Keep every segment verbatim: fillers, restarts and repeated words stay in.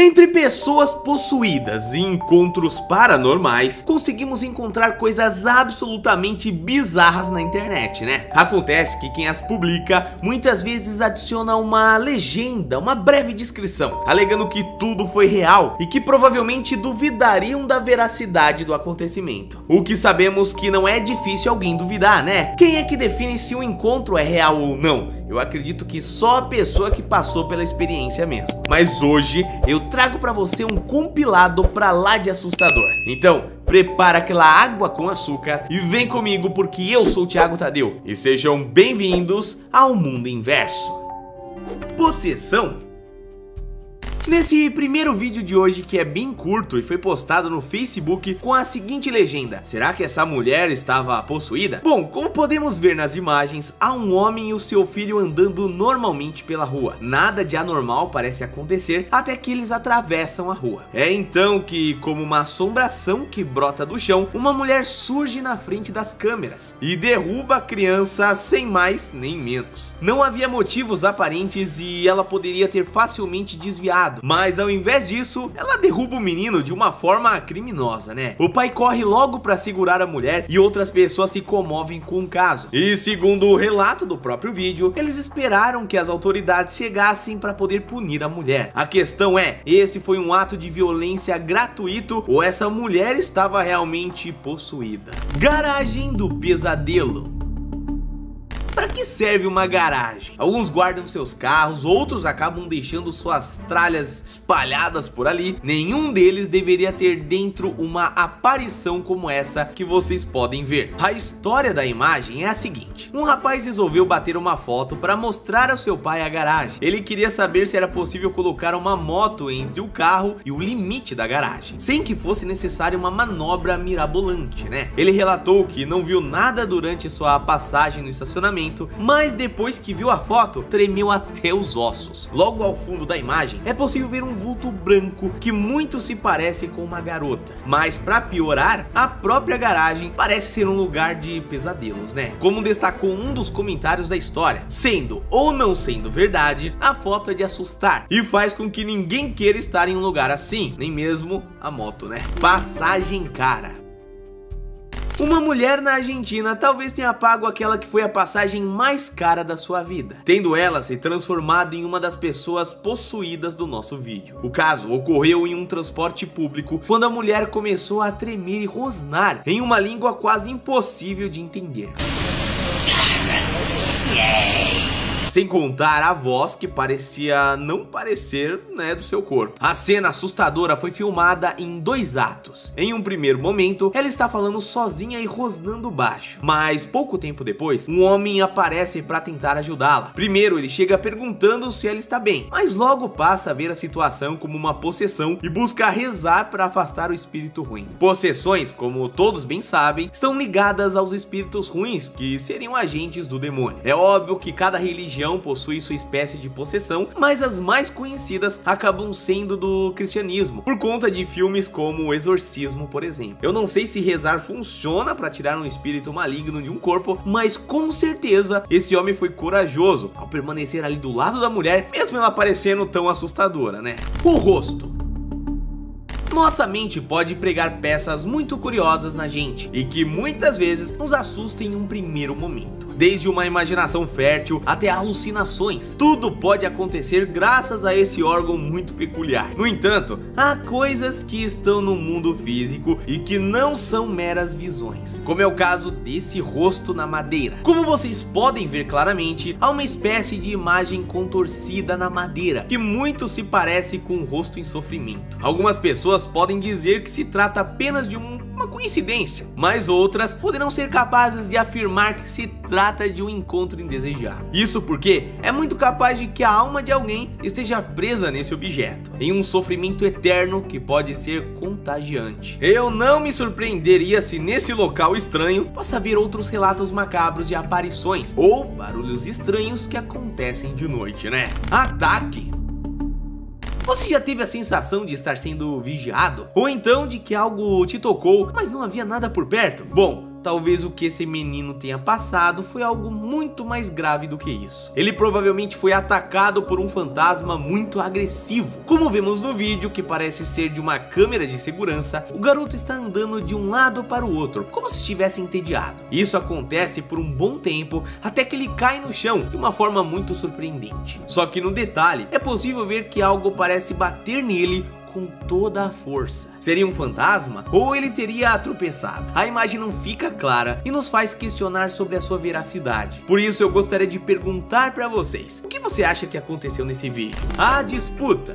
Entre pessoas possuídas e encontros paranormais, conseguimos encontrar coisas absolutamente bizarras na internet, né? Acontece que quem as publica muitas vezes adiciona uma legenda, uma breve descrição, alegando que tudo foi real e que provavelmente duvidariam da veracidade do acontecimento. O que sabemos que não é difícil alguém duvidar, né? Quem é que define se um encontro é real ou não? Eu acredito que só a pessoa que passou pela experiência mesmo. Mas hoje eu trago pra você um compilado pra lá de assustador. Então, prepara aquela água com açúcar e vem comigo, porque eu sou o Thiago Tadeu. E sejam bem-vindos ao Mundo Inverso. Possessão. Nesse primeiro vídeo de hoje, que é bem curto e foi postado no Facebook com a seguinte legenda: será que essa mulher estava possuída? Bom, como podemos ver nas imagens, há um homem e o seu filho andando normalmente pela rua. Nada de anormal parece acontecer até que eles atravessam a rua. É então que, como uma assombração que brota do chão, uma mulher surge na frente das câmeras e derruba a criança sem mais nem menos. Não havia motivos aparentes e ela poderia ter facilmente desviado. Mas ao invés disso, ela derruba o menino de uma forma criminosa, né? O pai corre logo para segurar a mulher e outras pessoas se comovem com o caso. E segundo o relato do próprio vídeo, eles esperaram que as autoridades chegassem para poder punir a mulher. A questão é, esse foi um ato de violência gratuito ou essa mulher estava realmente possuída? Garagem do pesadelo. Para que serve uma garagem? Alguns guardam seus carros, outros acabam deixando suas tralhas espalhadas por ali. Nenhum deles deveria ter dentro uma aparição como essa que vocês podem ver. A história da imagem é a seguinte: um rapaz resolveu bater uma foto para mostrar ao seu pai a garagem. Ele queria saber se era possível colocar uma moto entre o carro e o limite da garagem, sem que fosse necessária uma manobra mirabolante, né? Ele relatou que não viu nada durante sua passagem no estacionamento, mas depois que viu a foto, tremeu até os ossos. Logo ao fundo da imagem, é possível ver um vulto branco que muito se parece com uma garota. Mas para piorar, a própria garagem parece ser um lugar de pesadelos, né? Como destacou um dos comentários da história, sendo ou não sendo verdade, a foto é de assustar e faz com que ninguém queira estar em um lugar assim, nem mesmo a moto, né? Passagem cara. Uma mulher na Argentina talvez tenha pago aquela que foi a passagem mais cara da sua vida, tendo ela se transformado em uma das pessoas possuídas do nosso vídeo. O caso ocorreu em um transporte público, quando a mulher começou a tremer e rosnar em uma língua quase impossível de entender. Sem contar a voz que parecia não parecer, né, do seu corpo. A cena assustadora foi filmada em dois atos. Em um primeiro momento, ela está falando sozinha e rosnando baixo. Mas pouco tempo depois, um homem aparece para tentar ajudá-la. Primeiro ele chega perguntando se ela está bem, mas logo passa a ver a situação como uma possessão e busca rezar para afastar o espírito ruim. Possessões, como todos bem sabem, estão ligadas aos espíritos ruins, que seriam agentes do demônio. É óbvio que cada religião possui sua espécie de possessão, mas as mais conhecidas acabam sendo do cristianismo, por conta de filmes como O Exorcismo, por exemplo. Eu não sei se rezar funciona para tirar um espírito maligno de um corpo, mas com certeza esse homem foi corajoso ao permanecer ali do lado da mulher, mesmo ela parecendo tão assustadora, né? O rosto. Nossa mente pode pregar peças muito curiosas na gente e que muitas vezes nos assustam em um primeiro momento. Desde uma imaginação fértil até alucinações, tudo pode acontecer graças a esse órgão muito peculiar. No entanto, há coisas que estão no mundo físico e que não são meras visões, como é o caso desse rosto na madeira. Como vocês podem ver claramente, há uma espécie de imagem contorcida na madeira, que muito se parece com um rosto em sofrimento. Algumas pessoas podem dizer que se trata apenas de um uma coincidência, mas outras poderão ser capazes de afirmar que se trata de um encontro indesejado. Isso porque é muito capaz de que a alma de alguém esteja presa nesse objeto, em um sofrimento eterno que pode ser contagiante. Eu não me surpreenderia se nesse local estranho possa haver outros relatos macabros de aparições ou barulhos estranhos que acontecem de noite, né? Ataque. Você já teve a sensação de estar sendo vigiado? Ou então de que algo te tocou, mas não havia nada por perto? Bom, Talvez o que esse menino tenha passado foi algo muito mais grave do que isso. Ele provavelmente foi atacado por um fantasma muito agressivo. Como vemos no vídeo, que parece ser de uma câmera de segurança, o garoto está andando de um lado para o outro, como se estivesse entediado. Isso acontece por um bom tempo, até que ele cai no chão, de uma forma muito surpreendente. Só que no detalhe, é possível ver que algo parece bater nele com toda a força. Seria um fantasma? Ou ele teria tropeçado? A imagem não fica clara e nos faz questionar sobre a sua veracidade. Por isso eu gostaria de perguntar para vocês, o que você acha que aconteceu nesse vídeo? A disputa.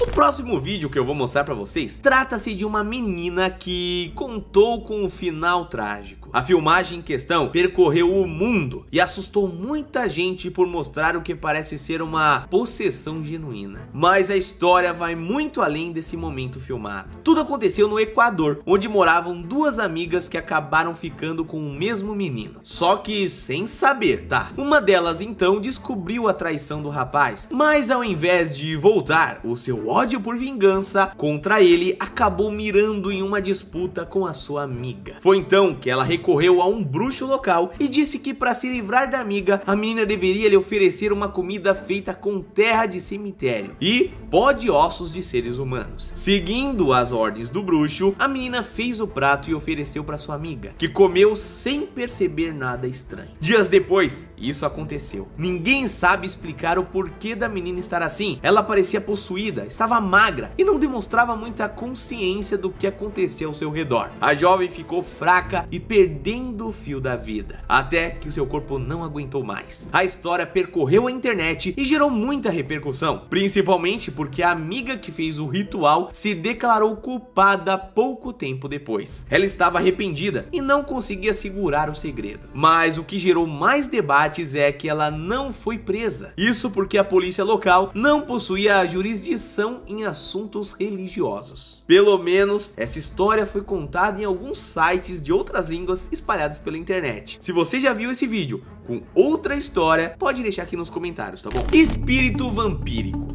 O próximo vídeo que eu vou mostrar pra vocês trata-se de uma menina que contou com um final trágico. A filmagem em questão percorreu o mundo e assustou muita gente por mostrar o que parece ser uma possessão genuína. Mas a história vai muito além desse momento filmado. Tudo aconteceu no Equador, onde moravam duas amigas que acabaram ficando com o mesmo menino. Só que sem saber, tá? Uma delas então descobriu a traição do rapaz, mas ao invés de voltar, o seu O ódio por vingança contra ele acabou mirando em uma disputa com a sua amiga. Foi então que ela recorreu a um bruxo local e disse que, para se livrar da amiga, a menina deveria lhe oferecer uma comida feita com terra de cemitério e pó de ossos de seres humanos. Seguindo as ordens do bruxo, a menina fez o prato e ofereceu para sua amiga, que comeu sem perceber nada estranho. Dias depois, isso aconteceu. Ninguém sabe explicar o porquê da menina estar assim. Ela parecia possuída, estava magra e não demonstrava muita consciência do que acontecia ao seu redor. A jovem ficou fraca e perdendo o fio da vida, até que o seu corpo não aguentou mais. A história percorreu a internet e gerou muita repercussão, principalmente porque a amiga que fez o ritual se declarou culpada pouco tempo depois. Ela estava arrependida e não conseguia segurar o segredo. Mas o que gerou mais debates é que ela não foi presa. Isso porque a polícia local não possuía a jurisdição em assuntos religiosos. Pelo menos essa história foi contada em alguns sites de outras línguas espalhados pela internet. Se você já viu esse vídeo com outra história, pode deixar aqui nos comentários, tá bom? Espírito vampírico.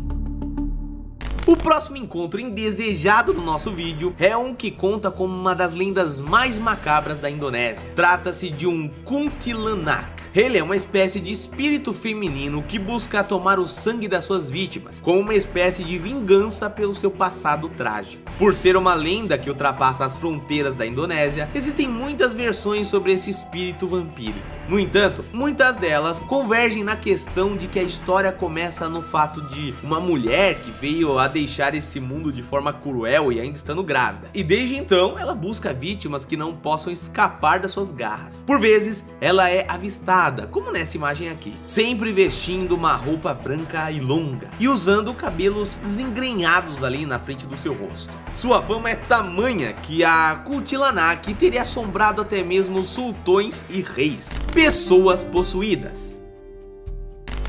O próximo encontro indesejado do nosso vídeo é um que conta como uma das lendas mais macabras da Indonésia. Trata-se de um Kuntilanak. Ele é uma espécie de espírito feminino que busca tomar o sangue das suas vítimas, como uma espécie de vingança pelo seu passado trágico. Por ser uma lenda que ultrapassa as fronteiras da Indonésia, existem muitas versões sobre esse espírito vampírico. No entanto, muitas delas convergem na questão de que a história começa no fato de uma mulher que veio a deixar esse mundo de forma cruel e ainda estando grávida. E desde então, ela busca vítimas que não possam escapar das suas garras. Por vezes, ela é avistada, como nessa imagem aqui, sempre vestindo uma roupa branca e longa e usando cabelos desengrenhados ali na frente do seu rosto. Sua fama é tamanha que a Kuntilanak teria assombrado até mesmo sultões e reis. Pessoas possuídas.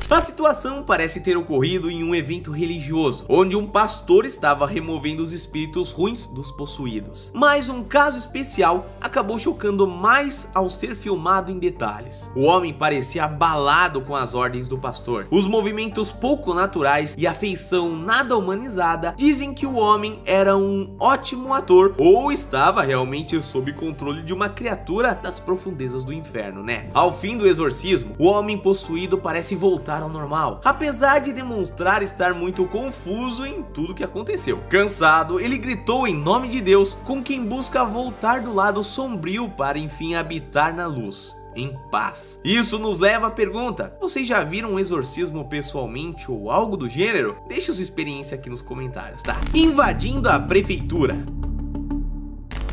A situação parece ter ocorrido em um evento religioso, onde um pastor estava removendo os espíritos ruins dos possuídos. Mas um caso especial acabou chocando mais ao ser filmado em detalhes. O homem parecia abalado com as ordens do pastor. Os movimentos pouco naturais e a feição nada humanizada dizem que o homem era um ótimo ator ou estava realmente sob controle de uma criatura das profundezas do inferno, né? Ao fim do exorcismo, o homem possuído parece voltar ao normal, apesar de demonstrar estar muito confuso em tudo que aconteceu. Cansado, ele gritou em nome de Deus com quem busca voltar do lado sombrio para enfim habitar na luz, em paz. Isso nos leva à pergunta: vocês já viram um exorcismo pessoalmente ou algo do gênero? Deixa sua experiência aqui nos comentários, tá? Invadindo a prefeitura.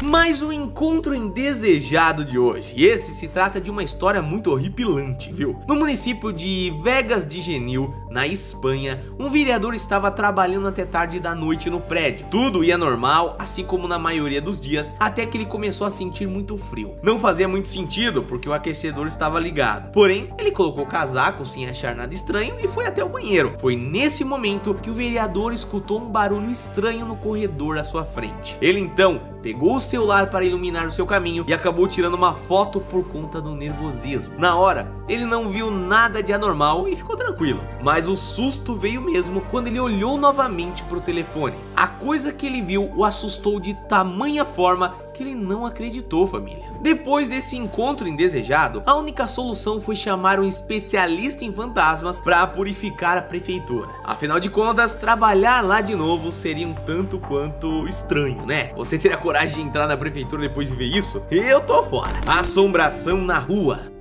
Mais um encontro indesejado de hoje. E esse se trata de uma história muito horripilante, viu? No município de Vegas de Genil, na Espanha, um vereador estava trabalhando até tarde da noite no prédio. Tudo ia normal, assim como na maioria dos dias, até que ele começou a sentir muito frio. Não fazia muito sentido, porque o aquecedor estava ligado. Porém, ele colocou o casaco sem achar nada estranho e foi até o banheiro. Foi nesse momento que o vereador escutou um barulho estranho no corredor à sua frente. Ele então pegou o celular para iluminar o seu caminho e acabou tirando uma foto por conta do nervosismo. Na hora, ele não viu nada de anormal e ficou tranquilo. Mas mas o susto veio mesmo quando ele olhou novamente para o telefone. A coisa que ele viu o assustou de tamanha forma que ele não acreditou, família. Depois desse encontro indesejado, a única solução foi chamar um especialista em fantasmas para purificar a prefeitura. Afinal de contas, trabalhar lá de novo seria um tanto quanto estranho, né? Você teria coragem de entrar na prefeitura depois de ver isso? Eu tô fora. Assombração na rua.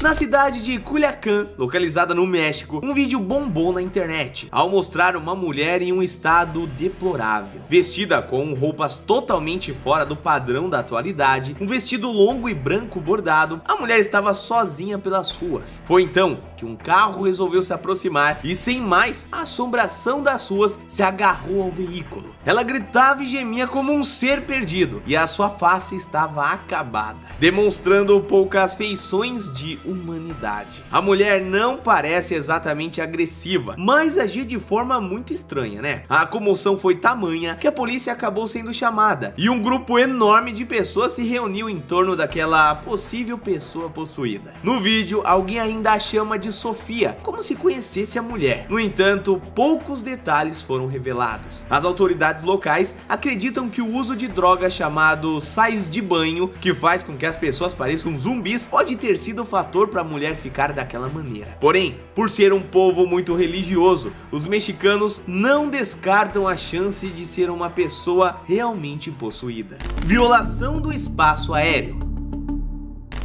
Na cidade de Culiacán, localizada no México, um vídeo bombou na internet ao mostrar uma mulher em um estado deplorável. Vestida com roupas totalmente fora do padrão da atualidade, um vestido longo e branco bordado, a mulher estava sozinha pelas ruas. Foi então que um carro resolveu se aproximar e, sem mais, a assombração das ruas se agarrou ao veículo. Ela gritava e gemia como um ser perdido e a sua face estava acabada, demonstrando poucas feições de humanidade. A mulher não parece exatamente agressiva, mas agiu de forma muito estranha, né? A comoção foi tamanha que a polícia acabou sendo chamada e um grupo enorme de pessoas se reuniu em torno daquela possível pessoa possuída. No vídeo, alguém ainda a chama de Sofia, como se conhecesse a mulher. No entanto, poucos detalhes foram revelados. As autoridades locais acreditam que o uso de drogas chamado sais de banho, que faz com que as pessoas pareçam zumbis, pode ter sido fatal para a mulher ficar daquela maneira. Porém, por ser um povo muito religioso, os mexicanos não descartam a chance de ser uma pessoa realmente possuída. Violação do espaço aéreo.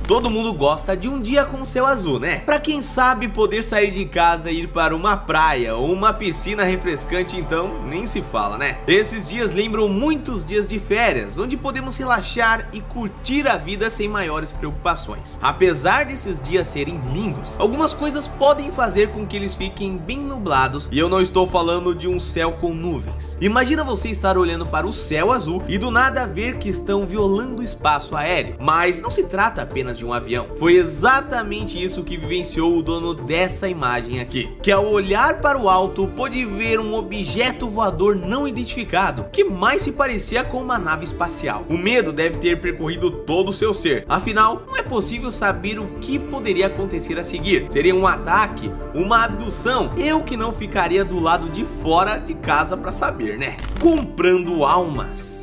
Todo mundo gosta de um dia com o céu azul, né? Pra quem sabe poder sair de casa e ir para uma praia ou uma piscina refrescante, então nem se fala, né? Esses dias lembram muitos dias de férias, onde podemos relaxar e curtir a vida sem maiores preocupações. Apesar desses dias serem lindos, algumas coisas podem fazer com que eles fiquem bem nublados, e eu não estou falando de um céu com nuvens. Imagina você estar olhando para o céu azul e do nada ver que estão violando o espaço aéreo. Mas não se trata apenas de de um avião. Foi exatamente isso que vivenciou o dono dessa imagem aqui, que ao olhar para o alto pôde ver um objeto voador não identificado, que mais se parecia com uma nave espacial. O medo deve ter percorrido todo o seu ser, afinal não é possível saber o que poderia acontecer a seguir. Seria um ataque, uma abdução? Eu que não ficaria do lado de fora de casa para saber, né? Comprando almas.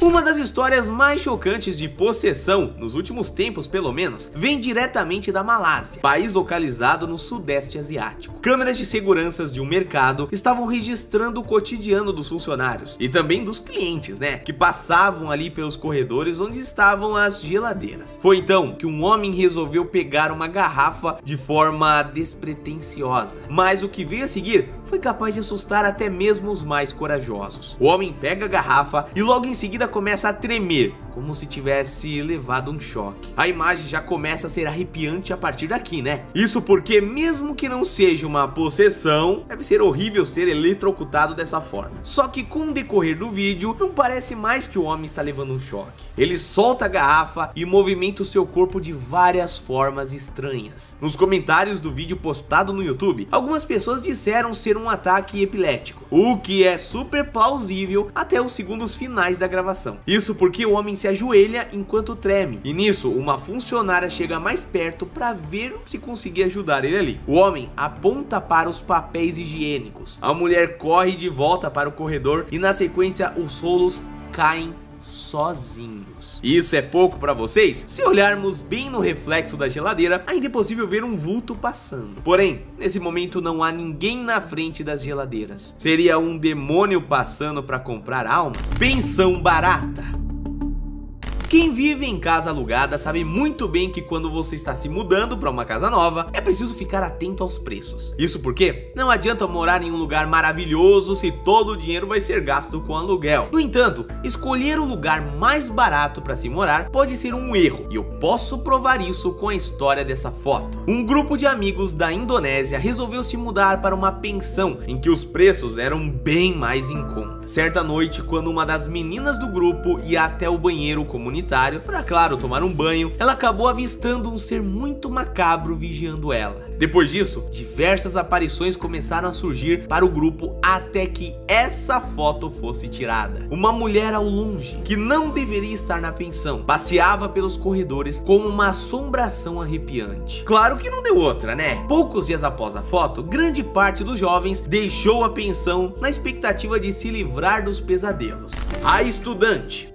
Uma das histórias mais chocantes de possessão, nos últimos tempos pelo menos, vem diretamente da Malásia, país localizado no sudeste asiático. Câmeras de seguranças de um mercado estavam registrando o cotidiano dos funcionários e também dos clientes, né, que passavam ali pelos corredores onde estavam as geladeiras. Foi então que um homem resolveu pegar uma garrafa de forma despretensiosa, mas o que veio a seguir foi capaz de assustar até mesmo os mais corajosos. O homem pega a garrafa e logo em seguida começa a tremer, como se tivesse levado um choque. A imagem já começa a ser arrepiante a partir daqui, né? Isso porque, mesmo que não seja uma possessão, deve ser horrível ser eletrocutado dessa forma. Só que com o decorrer do vídeo, não parece mais que o homem está levando um choque. Ele solta a garrafa e movimenta o seu corpo de várias formas estranhas. Nos comentários do vídeo postado no YouTube, algumas pessoas disseram ser um ataque epilético, o que é super plausível até os segundos finais da gravação. Isso porque o homem se ajoelha enquanto treme, e nisso uma funcionária chega mais perto para ver se conseguir ajudar ele ali. O homem aponta para os papéis higiênicos, a mulher corre de volta para o corredor e na sequência os rolos caem sozinhos. Isso é pouco para vocês? Se olharmos bem no reflexo da geladeira, ainda é possível ver um vulto passando. Porém, nesse momento não há ninguém na frente das geladeiras. Seria um demônio passando para comprar almas? Pensão barata. Quem vive em casa alugada sabe muito bem que quando você está se mudando para uma casa nova, é preciso ficar atento aos preços. Isso porque não adianta morar em um lugar maravilhoso se todo o dinheiro vai ser gasto com aluguel. No entanto, escolher o lugar mais barato para se morar pode ser um erro, e eu posso provar isso com a história dessa foto. Um grupo de amigos da Indonésia resolveu se mudar para uma pensão em que os preços eram bem mais em conta. Certa noite, quando uma das meninas do grupo ia até o banheiro comunitário, sanitário para, claro, tomar um banho, ela acabou avistando um ser muito macabro vigiando ela. Depois disso, diversas aparições começaram a surgir para o grupo até que essa foto fosse tirada. Uma mulher ao longe, que não deveria estar na pensão, passeava pelos corredores com uma assombração arrepiante. Claro que não deu outra, né? Poucos dias após a foto, grande parte dos jovens deixou a pensão na expectativa de se livrar dos pesadelos. A estudante.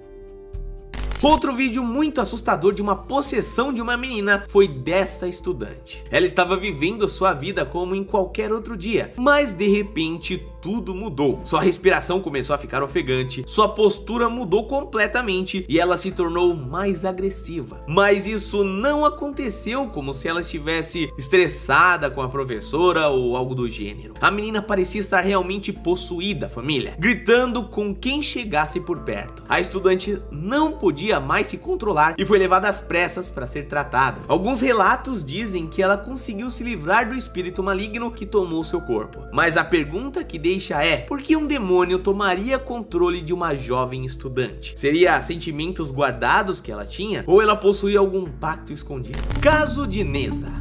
Outro vídeo muito assustador de uma possessão de uma menina foi desta estudante. Ela estava vivendo sua vida como em qualquer outro dia, mas de repente tudo mudou. Sua respiração começou a ficar ofegante, sua postura mudou completamente e ela se tornou mais agressiva. Mas isso não aconteceu como se ela estivesse estressada com a professora ou algo do gênero. A menina parecia estar realmente possuída, família, gritando com quem chegasse por perto. A estudante não podia mais se controlar e foi levada às pressas para ser tratada. Alguns relatos dizem que ela conseguiu se livrar do espírito maligno que tomou seu corpo, mas a pergunta que deixa é: por que um demônio tomaria controle de uma jovem estudante? Seria sentimentos guardados que ela tinha, ou ela possuía algum pacto escondido? Caso de Neza.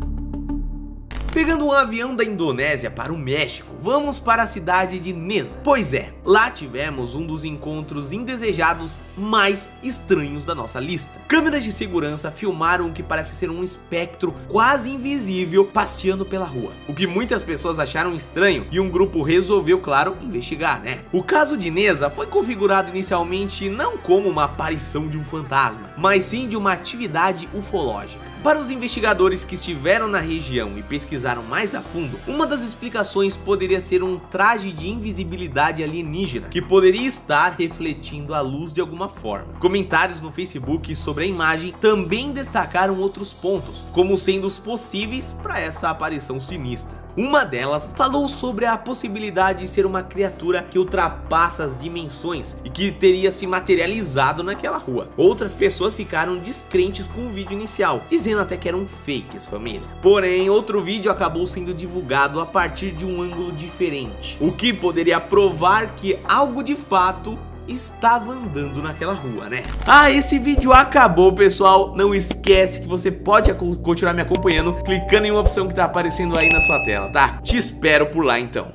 Pegando um avião da Indonésia para o México, vamos para a cidade de Neza. Pois é, lá tivemos um dos encontros indesejados mais estranhos da nossa lista. Câmeras de segurança filmaram o que parece ser um espectro quase invisível passeando pela rua, o que muitas pessoas acharam estranho e um grupo resolveu, claro, investigar, né? O caso de Neza foi configurado inicialmente não como uma aparição de um fantasma, mas sim de uma atividade ufológica. Para os investigadores que estiveram na região e pesquisaram mais a fundo, uma das explicações poderia ser um traje de invisibilidade alienígena, que poderia estar refletindo a luz de alguma forma. Comentários no Facebook sobre a imagem também destacaram outros pontos, como sendo os possíveis para essa aparição sinistra. Uma delas falou sobre a possibilidade de ser uma criatura que ultrapassa as dimensões e que teria se materializado naquela rua. Outras pessoas ficaram descrentes com o vídeo inicial, dizendo até que eram fakes, família. Porém, outro vídeo acabou sendo divulgado a partir de um ângulo diferente, o que poderia provar que algo de fato estava andando naquela rua, né? Ah, esse vídeo acabou, pessoal. Não esquece que você pode continuar me acompanhando clicando em uma opção que tá aparecendo aí na sua tela, tá? Te espero por lá, então.